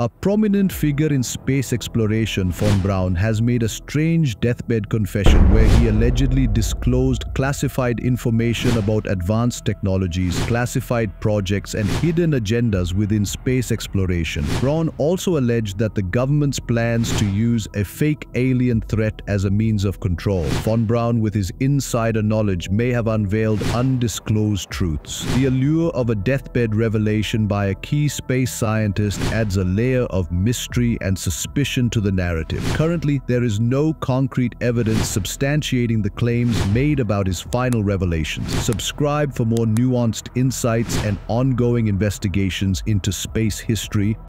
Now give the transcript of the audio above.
A prominent figure in space exploration, Von Braun, has made a strange deathbed confession where he allegedly disclosed classified information about advanced technologies, classified projects, and hidden agendas within space exploration. Braun also alleged that the government's plans to use a fake alien threat as a means of control. Von Braun, with his insider knowledge, may have unveiled undisclosed truths. The allure of a deathbed revelation by a key space scientist adds a layer of mystery and suspicion to the narrative. Currently, there is no concrete evidence substantiating the claims made about his final revelations. Subscribe for more nuanced insights and ongoing investigations into space history.